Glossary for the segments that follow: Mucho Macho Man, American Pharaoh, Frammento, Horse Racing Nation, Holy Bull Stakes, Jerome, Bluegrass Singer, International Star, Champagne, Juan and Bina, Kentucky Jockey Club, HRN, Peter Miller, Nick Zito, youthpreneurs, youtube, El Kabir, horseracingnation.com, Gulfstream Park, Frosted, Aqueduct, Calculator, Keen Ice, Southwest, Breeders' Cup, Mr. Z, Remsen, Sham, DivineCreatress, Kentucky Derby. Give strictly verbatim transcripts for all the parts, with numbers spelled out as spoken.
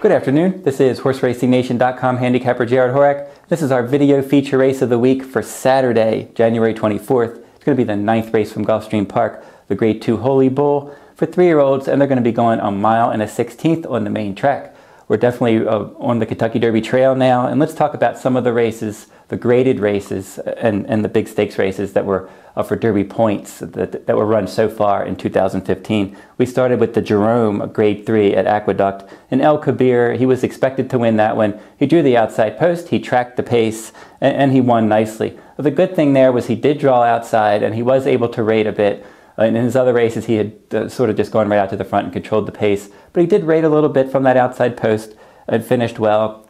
Good afternoon, this is horse racing nation dot com handicapper Jared Horak. This is our video feature race of the week for Saturday, January twenty-fourth. It's going to be the ninth race from Gulfstream Park, the Grade two Holy Bull for three-year-olds, and they're going to be going a mile and a sixteenth on the main track. We're definitely uh, on the Kentucky Derby trail now, and let's talk about some of the races, the graded races, and, and the big stakes races that were uh, for Derby points that, that were run so far in two thousand fifteen. We started with the Jerome Grade three at Aqueduct, and El Kabir, he was expected to win that one. He drew the outside post, he tracked the pace, and, and he won nicely. But the good thing there was he did draw outside, and he was able to rate a bit. And in his other races, he had uh, sort of just gone right out to the front and controlled the pace. But he did rate a little bit from that outside post and finished well.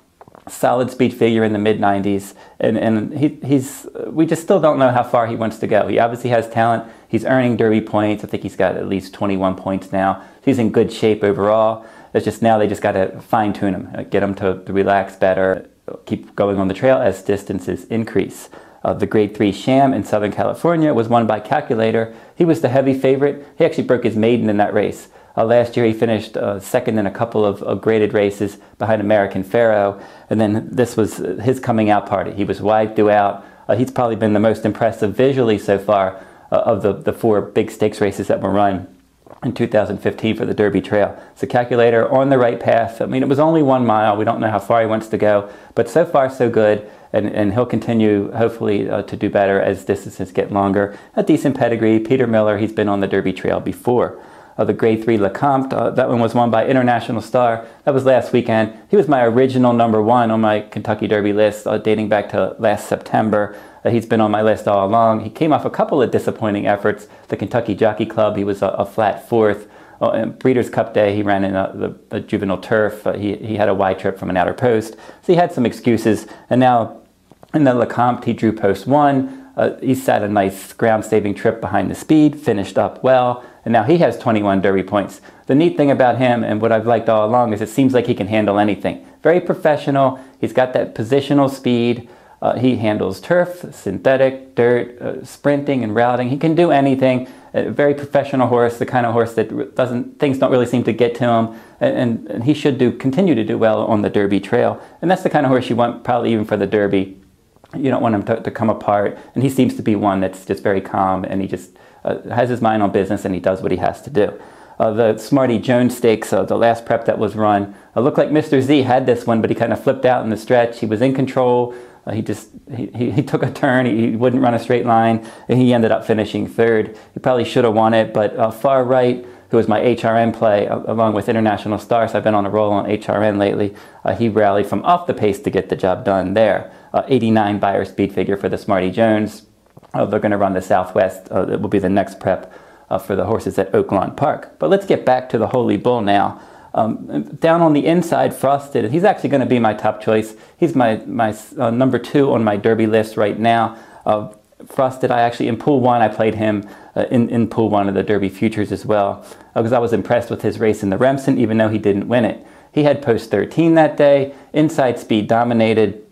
Solid speed figure in the mid nineties. And, and he, he's, we just still don't know how far he wants to go. He obviously has talent. He's earning Derby points. I think he's got at least twenty-one points now. So he's in good shape overall. It's just now they just got to fine-tune him, get him to, to relax better, keep going on the trail as distances increase. Uh, the Grade three Sham in Southern California was won by Calculator. He was the heavy favorite. He actually broke his maiden in that race. Uh, last year he finished uh, second in a couple of uh, graded races behind American Pharaoh, and then this was his coming out party. He was wide throughout. Uh, he's probably been the most impressive visually so far uh, of the, the four big stakes races that were run in two thousand fifteen for the Derby Trail. So Calculator on the right path. I mean, it was only one mile. We don't know how far he wants to go, but so far so good. And, and he'll continue, hopefully, uh, to do better as distances get longer. A decent pedigree. Peter Miller, he's been on the Derby Trail before. Uh, the Grade three Lecompte, uh, that one was won by International Star. That was last weekend. He was my original number one on my Kentucky Derby list, uh, dating back to last September. Uh, he's been on my list all along. He came off a couple of disappointing efforts. The Kentucky Jockey Club, he was a, a flat fourth. Oh, and Breeders' Cup day, he ran in a, the, a juvenile turf. Uh, he, he had a wide trip from an outer post. So he had some excuses. And now in the Lecompte, he drew post one. Uh, he sat a nice ground-saving trip behind the speed, finished up well. And now he has twenty-one Derby points. The neat thing about him and what I've liked all along is it seems like he can handle anything. Very professional. He's got that positional speed. Uh, he handles turf, synthetic, dirt, uh, sprinting and routing. He can do anything. A very professional horse, the kind of horse that doesn't, things don't really seem to get to him. And, and, and he should do continue to do well on the Derby Trail. And that's the kind of horse you want probably even for the Derby. You don't want him to, to come apart. And he seems to be one that's just very calm, and he just uh, has his mind on business, and he does what he has to do. Uh, the Smarty Jones Stakes, uh, the last prep that was run, it looked like Mister Z had this one, but he kind of flipped out in the stretch. He was in control. Uh, he just he, he took a turn. He, he wouldn't run a straight line, and he ended up finishing third. He probably should have won it, but uh, Far Right, who was my H R N play, uh, along with International Stars, I've been on a roll on H R N lately. Uh, he rallied from off the pace to get the job done there. Uh, eighty-nine buyer speed figure for the Smarty Jones. Uh, they're going to run the Southwest. Uh, that will be the next prep uh, for the horses at Oaklawn Park. But let's get back to the Holy Bull now. Um, down on the inside, Frosted, he's actually going to be my top choice. He's my, my uh, number two on my Derby list right now. Uh, Frosted, I actually, in Pool one, I played him uh, in, in Pool one of the Derby Futures as well, because uh, I was impressed with his race in the Remsen, even though he didn't win it. He had post thirteen that day. Inside speed dominated.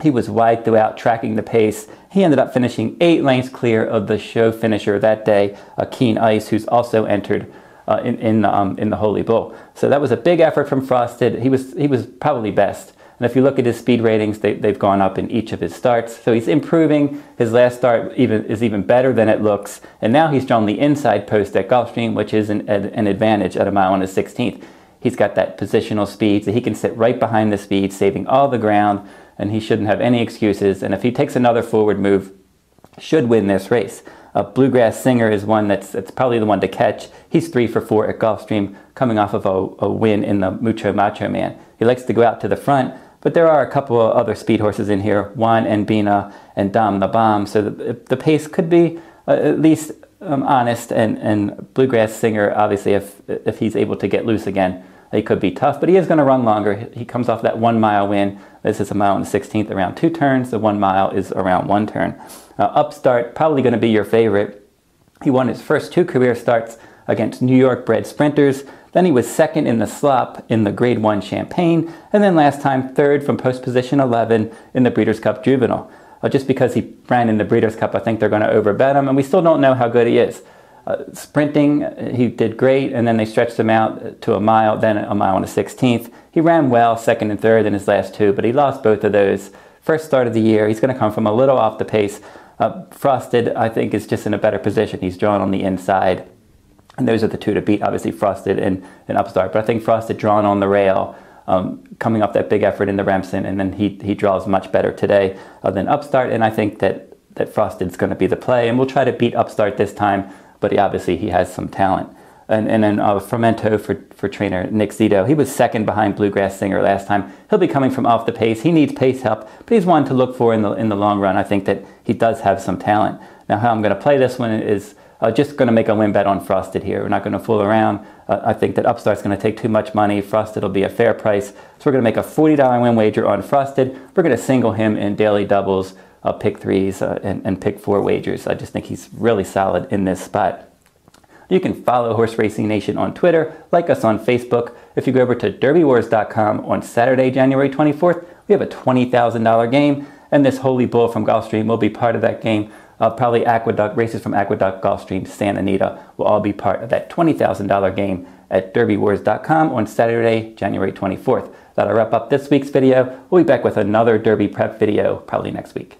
He was wide throughout, tracking the pace. He ended up finishing eight lengths clear of the show finisher that day, uh, Keen Ice, who's also entered Uh, in in, um, in the Holy Bull. So that was a big effort from Frosted. He was he was probably best. And if you look at his speed ratings, they, they've gone up in each of his starts. So he's improving. His last start even is even better than it looks. And now he's drawn the inside post at Gulfstream, which is an, an advantage at a mile and a sixteenth. He's got that positional speed, so he can sit right behind the speed, saving all the ground, and he shouldn't have any excuses. And if he takes another forward move, should win this race. Uh, Bluegrass Singer is one that's, that's probably the one to catch. He's three for four at Gulfstream, coming off of a, a win in the Mucho Macho Man. He likes to go out to the front, but there are a couple of other speed horses in here, Juan and Bina and Dom the Bomb, so the, the pace could be uh, at least um, honest, and, and Bluegrass Singer, obviously, if, if he's able to get loose again, he could be tough, but he is going to run longer. He comes off that one-mile win. This is a mile and a sixteenth around two turns. The one mile is around one turn. Uh, Upstart, probably going to be your favorite. He won his first two career starts against New York-bred sprinters. Then he was second in the slop in the Grade one Champagne. And then last time, third from post position eleven in the Breeders' Cup Juvenile. Uh, just because he ran in the Breeders' Cup, I think they're going to overbet him, and we still don't know how good he is. Uh, sprinting, he did great, and then they stretched him out to a mile, then a mile and a sixteenth. He ran well second and third in his last two, but he lost both of those. First start of the year, he's going to come from a little off the pace. Uh, Frosted, I think, is just in a better position. He's drawn on the inside. And those are the two to beat, obviously, Frosted and, and Upstart. But I think Frosted drawn on the rail, um, coming off that big effort in the Remsen, and then he, he draws much better today uh, than Upstart. And I think that, that Frosted's going to be the play. And we'll try to beat Upstart this time, but he, obviously he has some talent. And, and then uh, Frammento for, for trainer Nick Zito. He was second behind Bluegrass Singer last time. He'll be coming from off the pace. He needs pace help, but he's one to look for in the, in the long run. I think that he does have some talent. Now, how I'm going to play this one is... I'm uh, just going to make a win bet on Frosted here. We're not going to fool around. Uh, I think that Upstart's going to take too much money. Frosted will be a fair price. So we're going to make a forty dollar win wager on Frosted. We're going to single him in daily doubles, uh, pick threes, uh, and, and pick four wagers. I just think he's really solid in this spot. You can follow Horse Racing Nation on Twitter, like us on Facebook. If you go over to derby wars dot com on Saturday, January twenty-fourth, we have a twenty thousand dollar game, and this Holy Bull from Gulfstream will be part of that game. Uh, probably Aqueduct, races from Aqueduct, Gulfstream, Santa Anita will all be part of that twenty thousand dollar game at derby wars dot com on Saturday, January twenty-fourth. That'll wrap up this week's video. We'll be back with another Derby prep video probably next week.